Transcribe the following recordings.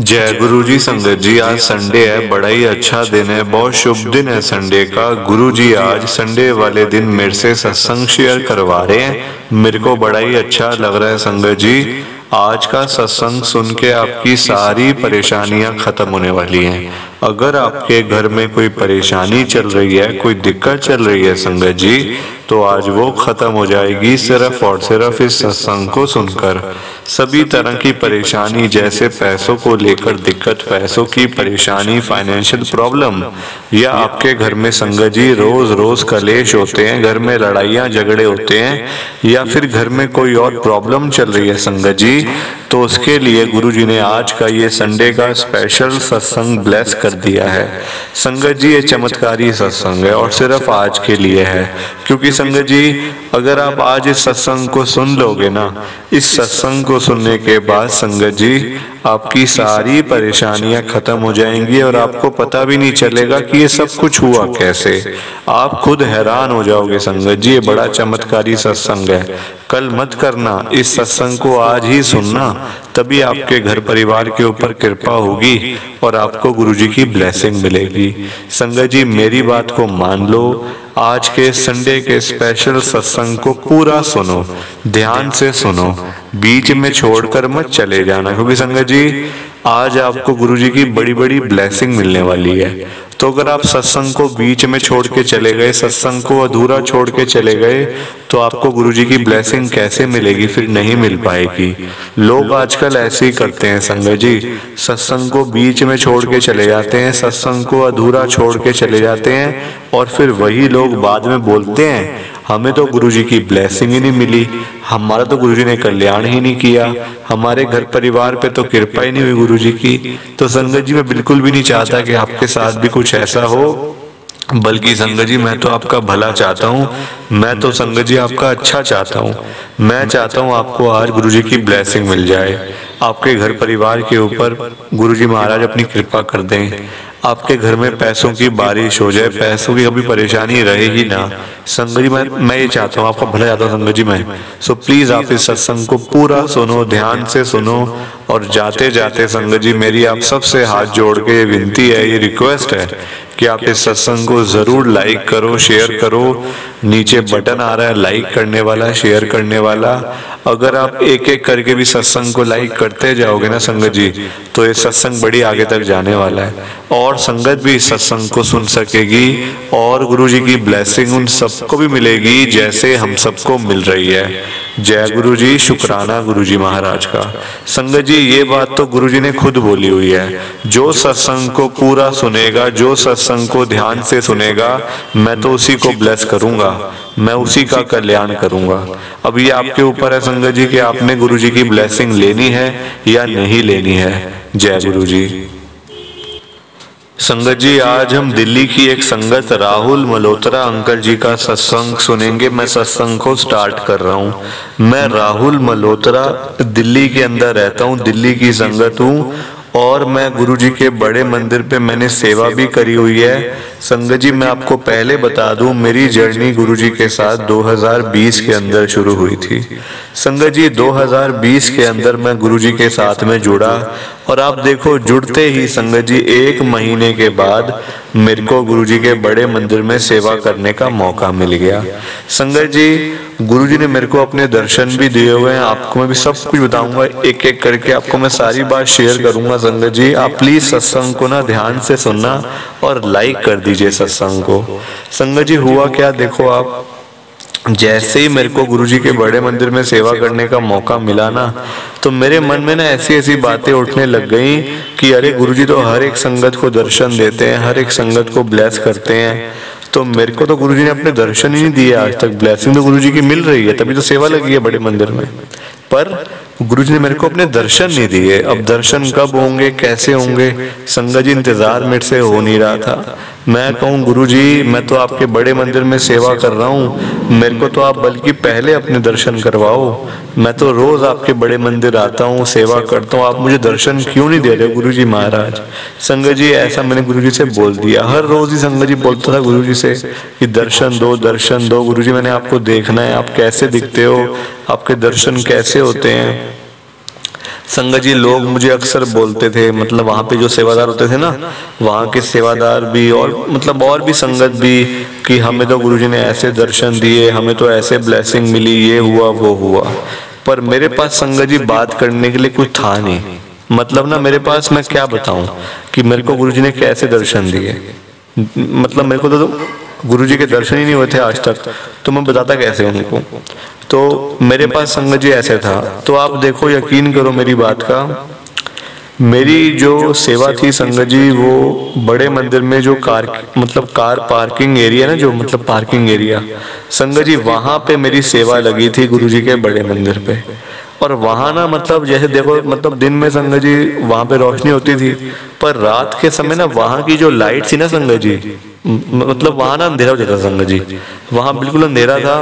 जय गुरुजी। संगत जी, आज संडे है, बड़ा ही अच्छा दिन है, बहुत शुभ दिन है संडे का। गुरुजी आज संडे वाले दिन मेरे से सत्संग शेयर करवा रहे हैं, मेरे को बड़ा ही अच्छा लग रहा है संगत जी। आज का सत्संग सुन के आपकी सारी परेशानियां खत्म होने वाली हैं। अगर आपके घर में कोई परेशानी चल रही है, कोई दिक्कत चल रही है संगत जी, तो आज वो खत्म हो जाएगी सिर्फ और सिर्फ इस सत्संग को सुनकर। सभी तरह की परेशानी, जैसे पैसों को लेकर दिक्कत, पैसों की परेशानी, फाइनेंशियल प्रॉब्लम, या आपके घर में संगत जी रोज रोज कलेश होते हैं, घर में लड़ाइयाँ झगड़े होते हैं, या फिर घर में कोई और प्रॉब्लम चल रही है संगत जी, तो उसके लिए गुरुजी ने आज का ये संडे का स्पेशल सत्संग ब्लेस कर दिया है संगत जी। ये चमत्कारी सत्संग है और सिर्फ आज के लिए है, क्योंकि संगत जी अगर आप आज इस सत्संग को सुन लोगे ना, इस सत्संग को सुनने के बाद संगत जी आपकी सारी परेशानियां खत्म हो जाएंगी और आपको पता भी नहीं चलेगा कि ये सब कुछ हुआ कैसे, आप खुद हैरान हो जाओगे संगत जी। ये बड़ा चमत्कारी सत्संग है, कल मत करना, इस सत्संग को आज ही सुनना, तभी आपके घर परिवार के ऊपर कृपा होगी और आपको गुरुजी की ब्लेसिंग मिलेगी। संगत जी मेरी बात को मान लो, आज के संडे के स्पेशल सत्संग को पूरा सुनो, ध्यान से सुनो, बीच में छोड़कर मत चले जाना, क्योंकि संगत जी आज आपको गुरुजी की बड़ी बड़ी ब्लेसिंग मिलने वाली है। तो अगर आप सत्संग को बीच में छोड़ के चले गए, सत्संग को अधूरा छोड़ के चले गए, तो आपको गुरुजी की ब्लेसिंग कैसे मिलेगी, फिर नहीं मिल पाएगी। लोग आजकल ऐसे ही करते हैं संगत जी, सत्संग को बीच में छोड़ के चले जाते हैं, सत्संग को अधूरा छोड़ के चले जाते हैं, और फिर वही लोग बाद में बोलते हैं हमें तो गुरुजी की ब्लेसिंग ही नहीं मिली, हमारा तो गुरुजी ने कल्याण ही नहीं किया, हमारे घर परिवार पे तो कृपा ही नहीं हुई गुरुजी की। तो संगत जी मैं बिल्कुल भी नहीं चाहता कि आपके साथ भी कुछ ऐसा हो, बल्कि संगत जी मैं तो आपका भला चाहता हूँ, मैं तो संगत जी आपका अच्छा चाहता हूँ, मैं चाहता हूँ आपको आज गुरुजी की ब्लेसिंग मिल जाए, आपके घर परिवार के ऊपर गुरुजी महाराज अपनी कृपा कर दें, आपके घर में पैसों की बारिश हो जाए, पैसों की कभी परेशानी रहेगी ना संगत जी। मैं ये चाहता हूँ, आपका भला चाहता हूँ संगत जी मैं। सो प्लीज आप इस सत्संग को पूरा सुनो, ध्यान से सुनो, और जाते जाते संगत जी मेरी आप सबसे हाथ जोड़ के ये विनती है, ये रिक्वेस्ट है कि आप इस सत्संग को जरूर लाइक करो, शेयर करो। नीचे बटन आ रहा है लाइक करने वाला, शेयर करने वाला। अगर आप एक एक करके भी सत्संग को लाइक करते जाओगे ना संगत जी, तो ये सत्संग बड़ी आगे तक जाने वाला है, और संगत भी इस सत्संग को सुन सकेगी और गुरुजी की ब्लेसिंग उन सबको भी मिलेगी जैसे हम सबको मिल रही है। जय गुरुजी, शुक्राना गुरुजी महाराज का। संगत जी ये बात तो गुरुजी ने खुद बोली हुई है, जो सत्संग को पूरा सुनेगा, जो सत्संग को ध्यान से सुनेगा, मैं तो उसी को ब्लेस करूंगा, मैं उसी का कल्याण करूंगा। अब ये आपके ऊपर है संगत जी कि आपने गुरुजी की ब्लेसिंग लेनी है या नहीं लेनी है। जय गुरुजी। संगत जी आज हम दिल्ली की एक संगत राहुल मल्होत्रा अंकल जी का सत्संग सुनेंगे। मैं सत्संग को स्टार्ट कर रहा हूँ। मैं राहुल मल्होत्रा दिल्ली के अंदर रहता हूँ, दिल्ली की संगत हूँ, और मैं गुरुजी के बड़े मंदिर पे मैंने सेवा भी करी हुई है। संगत जी मैं आपको पहले बता दूं, मेरी जर्नी गुरुजी के साथ 2020 के अंदर शुरू हुई थी। संगत जी 2020 के अंदर मैं गुरुजी के साथ में जुड़ा, और आप देखो जुड़ते ही संगत जी एक महीने के बाद मेरे को गुरुजी के बड़े मंदिर में सेवा करने का मौका मिल गया। संगत जी गुरुजी ने मेरे को अपने दर्शन भी दिए हुए हैं, आपको मैं भी सब कुछ बताऊंगा, एक एक करके आपको मैं सारी बात शेयर करूंगा। संगत जी आप प्लीज सत्संग को ना ध्यान से सुनना और लाइक कर दीजिए सत्संग को। संगत जी हुआ क्या, देखो आप जैसे ही मेरे को गुरुजी के बड़े मंदिर में सेवा करने का मौका मिला ना, तो मेरे मन में ना ऐसी ऐसी बातें उठने लग गई कि अरे गुरुजी तो हर एक संगत को दर्शन देते हैं, हर एक संगत को ब्लेस करते हैं, तो मेरे को तो गुरुजी ने अपने दर्शन ही नहीं दिए आज तक। ब्लेसिंग तो गुरुजी की मिल रही है, तभी तो सेवा लगी है बड़े मंदिर में, पर गुरुजी ने मेरे को अपने दर्शन नहीं दिए। अब दर्शन कब होंगे, कैसे होंगे, संगत जी इंतजार मेरे से हो नहीं रहा था। मैं कहूँ गुरुजी मैं तो आपके बड़े मंदिर में सेवा कर रहा हूँ, मेरे को तो आप बल्कि पहले अपने दर्शन करवाओ, मैं तो रोज आपके बड़े मंदिर आता हूँ, सेवा करता हूँ, आप मुझे दर्शन क्यों नहीं दे रहे गुरुजी महाराज। संगत जी ऐसा मैंने गुरुजी से बोल दिया, हर रोज ही संगत जी बोलता था गुरुजी से कि दर्शन दो, दर्शन दो, गुरुजी मैंने आपको देखना है, आप कैसे दिखते हो, आपके दर्शन कैसे होते हैं। संगत जी लोग मुझे अक्सर बोलते थे, मतलब वहाँ पे जो सेवादार होते थे ना, वहाँ के सेवादार भी और मतलब और भी संगत भी कि हमें तो गुरुजी ने ऐसे दर्शन दिए, हमें तो ऐसे ब्लेसिंग मिली, ये हुआ वो हुआ। पर मेरे पास संगत जी बात करने के लिए कुछ था नहीं, मतलब ना मेरे पास मैं क्या बताऊं कि मेरे को गुरुजी ने कैसे दर्शन दिए, मतलब मेरे को तो गुरुजी के दर्शन ही नहीं हुए थे आज तक, तो मैं बताता कैसे उनको। तो मेरे पास संगत जी ऐसे था। तो आप देखो, यकीन करो मेरी बात का, मेरी जो सेवा थी संगत जी वो बड़े मंदिर में जो कार पार्किंग एरिया ना, जो मतलब पार्किंग एरिया संगत जी वहाँ पे मेरी सेवा लगी थी गुरुजी के बड़े मंदिर पे। और वहाँ ना मतलब जैसे देखो, मतलब दिन में संगत जी वहाँ पे रोशनी होती थी, पर रात के समय ना वहाँ की जो लाइट थी ना संगत जी, मतलब वहाँ ना अंधेरा हो जाता था संगत जी, वहाँ बिल्कुल अंधेरा था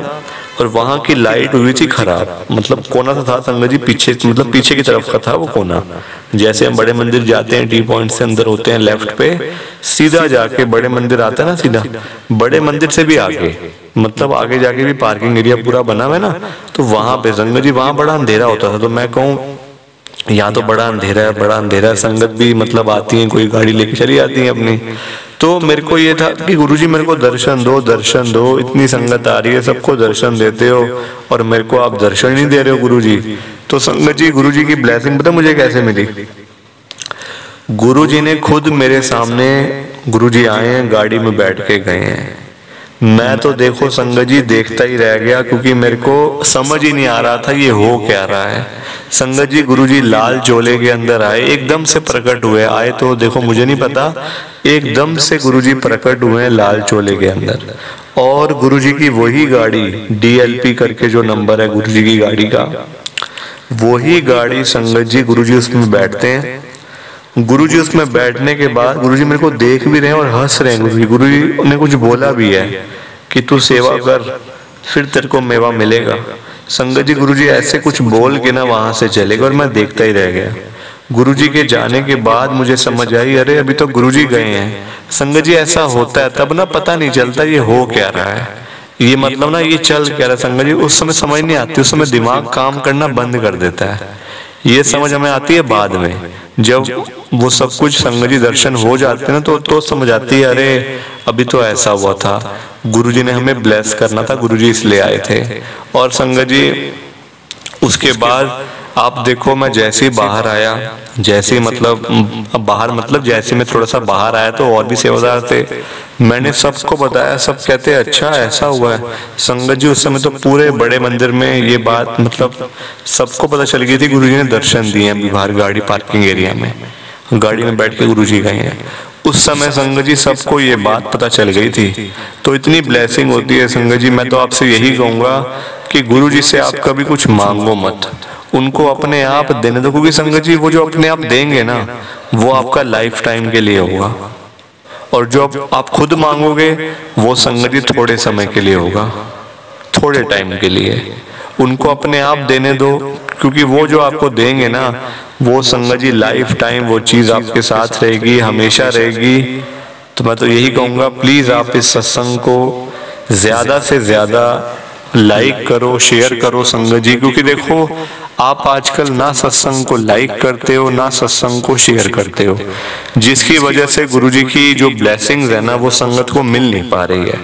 और वहाँ की लाइट हुई थी खराब। मतलब कोना सा था संगत जी, पीछे मतलब पीछे की तरफ का था वो कोना। जैसे हम बड़े मंदिर जाते हैं, टी पॉइंट से अंदर होते हैं लेफ्ट पे, सीधा जाके बड़े मंदिर आता है ना, सीधा बड़े मंदिर से भी आगे, मतलब आगे जाके भी पार्किंग एरिया पूरा बना हुआ है ना, तो वहाँ पे संगत जी वहाँ बड़ा अंधेरा होता था। तो मैं कहूँ यहाँ तो बड़ा अंधेरा है, बड़ा अंधेरा। संगत भी मतलब आती है, कोई गाड़ी लेके चली आती है अपनी। तो मेरे को ये था कि गुरुजी मेरे को दर्शन दो, दर्शन दो, इतनी संगत आ रही है, सबको दर्शन देते हो और मेरे को आप दर्शन नहीं दे रहे हो गुरुजी। तो संगत जी गुरुजी की ब्लेसिंग पता मुझे कैसे मिली, गुरुजी ने खुद मेरे सामने, गुरुजी आए हैं, गाड़ी में बैठ के गए हैं। मैं तो देखो संगत जी देखता ही रह गया, क्योंकि मेरे को समझ ही नहीं आ रहा था ये हो क्या रहा है। संगत जी गुरुजी लाल चोले के अंदर आए, एकदम से प्रकट हुए। आए तो देखो मुझे नहीं पता, एकदम से गुरुजी प्रकट हुए लाल चोले के अंदर। और गुरुजी की वही गाड़ी DLP करके जो नंबर है गुरुजी की गाड़ी का, वही गाड़ी संगत जी गुरुजी उसमें बैठते हैं। गुरुजी उसमें बैठने के बाद गुरुजी मेरे को देख भी रहे हैं और हंस रहे हैं। गुरुजी ने कुछ बोला भी है कि तू सेवा कर फिर तेरे को मेवा मिलेगा। संगत जी गुरुजी ऐसे कुछ बोल के ना वहां से चले गए और मैं देखता ही रह गया। गुरुजी के जाने के बाद मुझे समझ आई, अरे अभी तो गुरुजी गए हैं। संगत जी ऐसा होता है, तब ना पता नहीं चलता ये हो क्या रहा है, ये मतलब ना ये चल क्या रहा है। संगत जी उस समय समझ नहीं आती, उस समय दिमाग काम करना बंद कर देता है। ये समझ हमें आती है बाद में, जब वो सब कुछ संगत जी दर्शन हो जाते हैं ना, तो समझ आती है अरे अभी तो ऐसा हुआ था, गुरुजी ने हमें ब्लेस करना था, गुरुजी इसलिए आए थे। और संगत जी उसके बाद आप देखो, मैं जैसे ही बाहर आया, जैसे मतलब बाहर मतलब जैसे मैं थोड़ा सा बाहर आया तो और भी सेवादार थे, मैंने सबको बताया। सब कहते अच्छा ऐसा हुआ है। संगत जी उस समय तो पूरे बड़े मंदिर में ये बात मतलब सबको पता चल गई थी, गुरुजी ने दर्शन दिए हैं बाहर गाड़ी पार्किंग एरिया में, गाड़ी में बैठ के गुरुजी गए हैं। उस समय संगत जी सबको ये बात पता चल गई थी। तो इतनी ब्लेसिंग होती है संगत जी। मैं तो आपसे यही कहूँगा कि गुरुजी से आप कभी कुछ मांगो मत, उनको अपने आप देने दो, क्योंकि संगत जी वो जो अपने आप देंगे ना वो आपका लाइफ टाइम के लिए होगा, और जो आप खुद मांगोगे वो संगत जी थोड़े समय के लिए होगा, थोड़े टाइम के लिए। उनको अपने आप देने दो, क्योंकि वो जो आपको देंगे ना वो संगत जी लाइफ टाइम वो चीज़ आपके साथ रहेगी, हमेशा रहेगी। तो मैं तो यही कहूँगा, प्लीज़ आप इस सत्संग को ज़्यादा से ज़्यादा लाइक करो, शेयर करो संगत जी, क्योंकि देखो आप आजकल ना सत्संग को लाइक करते हो ना सत्संग को शेयर करते हो, जिसकी वजह से गुरुजी की जो ब्लेसिंग्स है ना वो संगत को मिल नहीं पा रही है।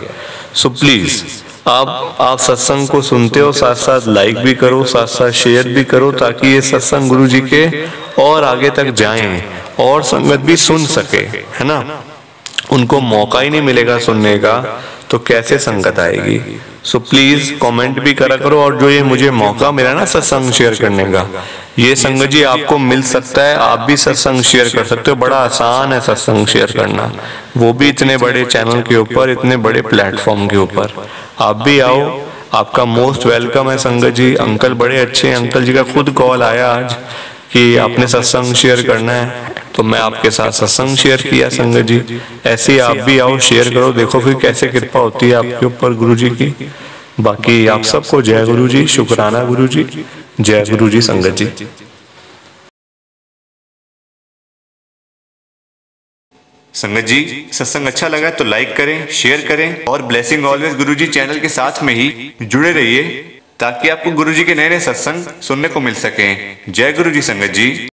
सो प्लीज आप सत्संग को सुनते हो, साथ साथ लाइक भी करो, साथ साथ शेयर भी करो, ताकि ये सत्संग गुरुजी के और आगे तक जाए और संगत भी सुन सके, है ना। उनको मौका ही नहीं मिलेगा सुनने का तो कैसे संगत आएगी। सो प्लीज कमेंट भी करा करो, और जो ये मुझे मौका मिला ना सत्संग शेयर करने का, ये संगत जी आपको मिल सकता है, आप भी सत्संग शेयर कर सकते हो। बड़ा आसान है सत्संग शेयर करना, वो भी इतने बड़े चैनल के ऊपर, इतने बड़े प्लेटफॉर्म के ऊपर। आप भी आओ, आपका मोस्ट वेलकम है संगत जी। अंकल बड़े अच्छे हैं, अंकल जी का खुद कॉल आया आज कि आपने सत्संग शेयर करना है, तो मैं आपके साथ सत्संग शेयर किया संगत जी। ऐसे ही आप भी आओ, शेयर करो, देखो फिर कैसे कृपा होती है आपके ऊपर गुरुजी की। बाकी आप सबको जय गुरुजी, शुक्राना गुरुजी, जय गुरुजी संगत जी। संगत जी सत्संग अच्छा लगा तो लाइक करें, शेयर करें, और ब्लेसिंग ऑलवेज गुरुजी चैनल के साथ में ही जुड़े रहिए। ताकि आपको गुरुजी के नए नए सत्संग सुनने को मिल सके। जय गुरुजी संगत जी।